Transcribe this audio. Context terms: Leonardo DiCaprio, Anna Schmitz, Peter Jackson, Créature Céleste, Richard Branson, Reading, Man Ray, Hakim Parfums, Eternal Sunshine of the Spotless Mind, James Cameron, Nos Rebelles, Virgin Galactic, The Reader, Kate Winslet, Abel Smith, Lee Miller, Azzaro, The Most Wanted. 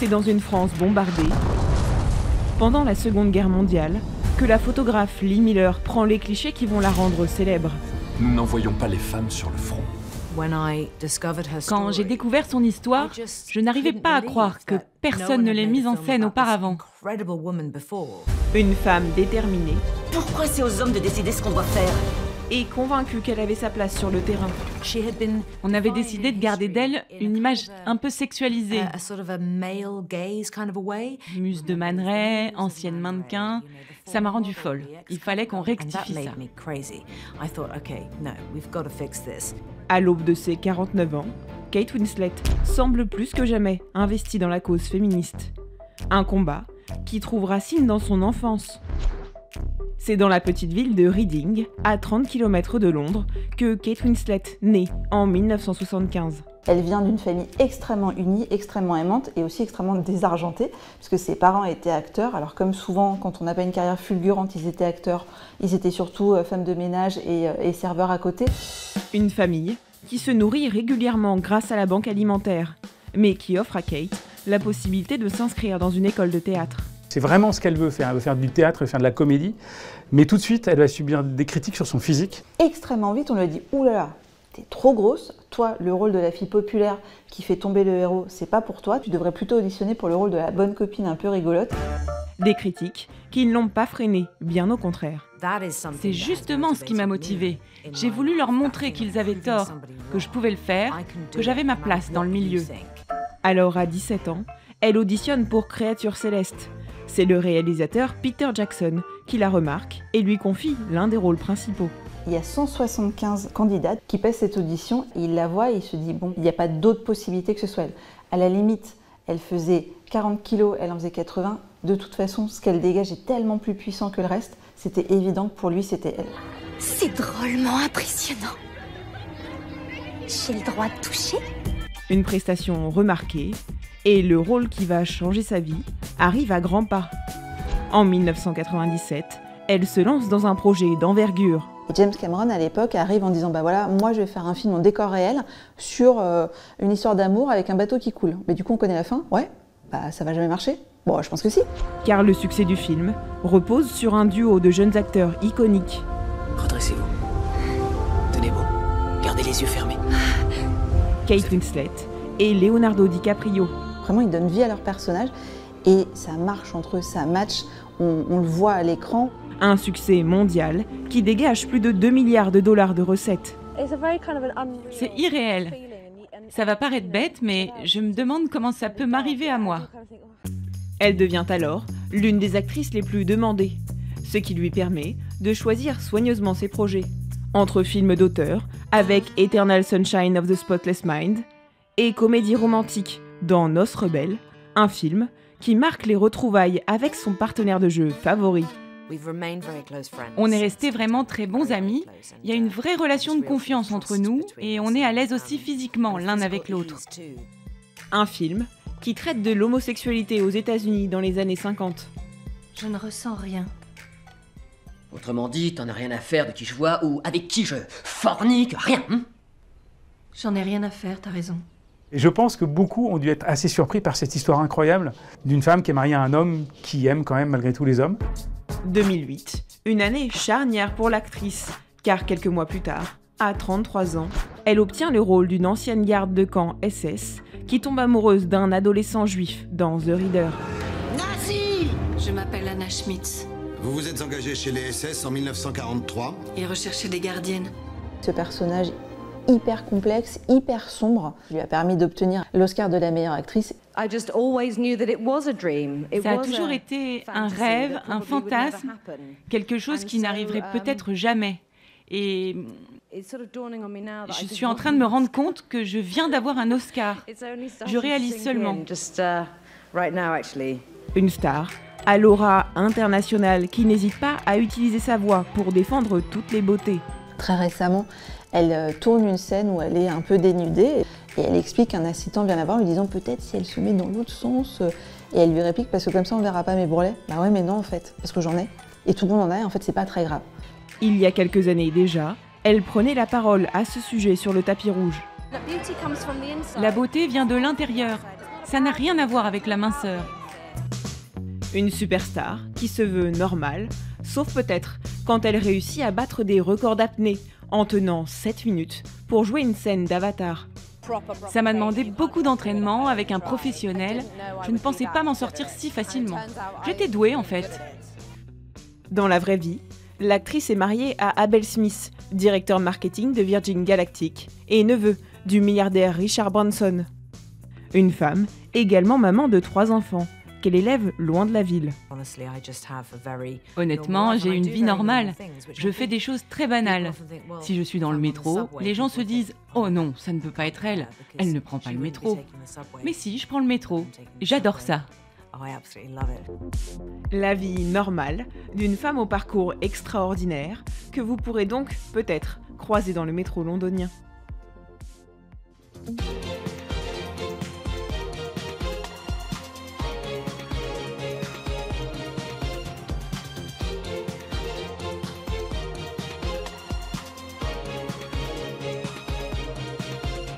C'est dans une France bombardée, pendant la Seconde Guerre mondiale, que la photographe Lee Miller prend les clichés qui vont la rendre célèbre. Nous n'envoyons pas les femmes sur le front. Quand j'ai découvert son histoire, je n'arrivais pas à croire que personne ne l'ait mise en scène auparavant. Une femme déterminée. Pourquoi c'est aux hommes de décider ce qu'on doit faire ? Et convaincue qu'elle avait sa place sur le terrain. On avait décidé de garder d'elle une image un peu sexualisée. Muse de Man Ray, ancienne mannequin, ça m'a rendue folle. Il fallait qu'on rectifie ça. À l'aube de ses 49 ans, Kate Winslet semble plus que jamais investie dans la cause féministe. Un combat qui trouve racine dans son enfance. C'est dans la petite ville de Reading, à 30 km de Londres, que Kate Winslet naît en 1975. Elle vient d'une famille extrêmement unie, extrêmement aimante et aussi extrêmement désargentée, puisque ses parents étaient acteurs. Alors comme souvent, quand on n'a pas une carrière fulgurante, ils étaient acteurs, ils étaient surtout femmes de ménage et serveurs à côté. Une famille qui se nourrit régulièrement grâce à la banque alimentaire, mais qui offre à Kate la possibilité de s'inscrire dans une école de théâtre. C'est vraiment ce qu'elle veut faire. Elle veut faire du théâtre, elle veut faire de la comédie. Mais tout de suite, elle va subir des critiques sur son physique. Extrêmement vite, on lui a dit « Ouh là là, t'es trop grosse. Toi, le rôle de la fille populaire qui fait tomber le héros, c'est pas pour toi. Tu devrais plutôt auditionner pour le rôle de la bonne copine un peu rigolote. » Des critiques qui ne l'ont pas freinée, bien au contraire. C'est justement ce qui m'a motivée. J'ai voulu leur montrer qu'ils avaient tort, que je pouvais le faire, que j'avais ma place dans le milieu. Alors, à 17 ans, elle auditionne pour Créature Céleste. C'est le réalisateur Peter Jackson qui la remarque et lui confie l'un des rôles principaux. Il y a 175 candidates qui passent cette audition et il la voit et il se dit bon, il n'y a pas d'autre possibilité que ce soit elle. À la limite, elle faisait 40 kilos, elle en faisait 80. De toute façon, ce qu'elle dégage est tellement plus puissant que le reste. C'était évident que pour lui, c'était elle. C'est drôlement impressionnant. J'ai le droit de toucher ? Une prestation remarquée. Et le rôle qui va changer sa vie arrive à grands pas. En 1997, elle se lance dans un projet d'envergure. James Cameron, à l'époque, arrive en disant « Bah voilà, moi je vais faire un film en décor réel sur une histoire d'amour avec un bateau qui coule. » Mais du coup, on connaît la fin. Ouais, bah ça va jamais marcher. Bon, je pense que si. Car le succès du film repose sur un duo de jeunes acteurs iconiques. Redressez-vous. Tenez bon. Gardez les yeux fermés. Kate Winslet et Leonardo DiCaprio. Vraiment, ils donnent vie à leur personnage et ça marche entre eux, ça match, on le voit à l'écran. Un succès mondial qui dégage plus de 2 milliards de dollars de recettes. C'est irréel. Ça va paraître bête, mais je me demande comment ça peut m'arriver à moi. Elle devient alors l'une des actrices les plus demandées, ce qui lui permet de choisir soigneusement ses projets. Entre films d'auteur, avec Eternal Sunshine of the Spotless Mind, et comédie romantique dans Nos Rebelles, un film qui marque les retrouvailles avec son partenaire de jeu favori. On est restés vraiment très bons amis, il y a une vraie relation de confiance entre nous et on est à l'aise aussi physiquement l'un avec l'autre. Un film qui traite de l'homosexualité aux États-Unis dans les années 50. Je ne ressens rien. Autrement dit, t'en as rien à faire de qui je vois ou avec qui je fornique, rien. J'en ai rien à faire, t'as raison. Et je pense que beaucoup ont dû être assez surpris par cette histoire incroyable d'une femme qui est mariée à un homme qui aime quand même malgré tout les hommes. 2008, une année charnière pour l'actrice, car quelques mois plus tard, à 33 ans, elle obtient le rôle d'une ancienne garde de camp SS qui tombe amoureuse d'un adolescent juif dans The Reader. Nazi ! Je m'appelle Anna Schmitz. Vous vous êtes engagée chez les SS en 1943 et recherchez des gardiennes. Ce personnage hyper complexe, hyper sombre, lui a permis d'obtenir l'Oscar de la meilleure actrice. Ça a toujours été un rêve, un fantasme, quelque chose qui n'arriverait peut-être jamais. Et je suis en train de me rendre compte que je viens d'avoir un Oscar. Je réalise seulement. Une star à l'aura internationale qui n'hésite pas à utiliser sa voix pour défendre toutes les beautés. Très récemment, elle tourne une scène où elle est un peu dénudée et elle explique qu'un assistant vient la voir lui disant peut-être si elle se met dans l'autre sens et elle lui réplique parce que comme ça on verra pas mes bourrelets. Bah ouais mais non en fait, parce que j'en ai et tout le monde en a et en fait c'est pas très grave. Il y a quelques années déjà, elle prenait la parole à ce sujet sur le tapis rouge. La beauté vient de l'intérieur, Ça n'a rien à voir avec la minceur. Une superstar qui se veut normale, sauf peut-être quand elle réussit à battre des records d'apnée en tenant 7 minutes pour jouer une scène d'Avatar. Ça m'a demandé beaucoup d'entraînement avec un professionnel. Je ne pensais pas m'en sortir si facilement. J'étais douée en fait. Dans la vraie vie, l'actrice est mariée à Abel Smith, directeur marketing de Virgin Galactic, et neveu du milliardaire Richard Branson. Une femme, également maman de 3 enfants, qu'elle élève loin de la ville. Honnêtement, j'ai une vie normale. Je fais des choses très banales. Si je suis dans le métro, les gens se disent « Oh non, ça ne peut pas être elle, elle ne prend pas le métro. » Mais si, je prends le métro. J'adore ça. La vie normale d'une femme au parcours extraordinaire que vous pourrez donc peut-être croiser dans le métro londonien.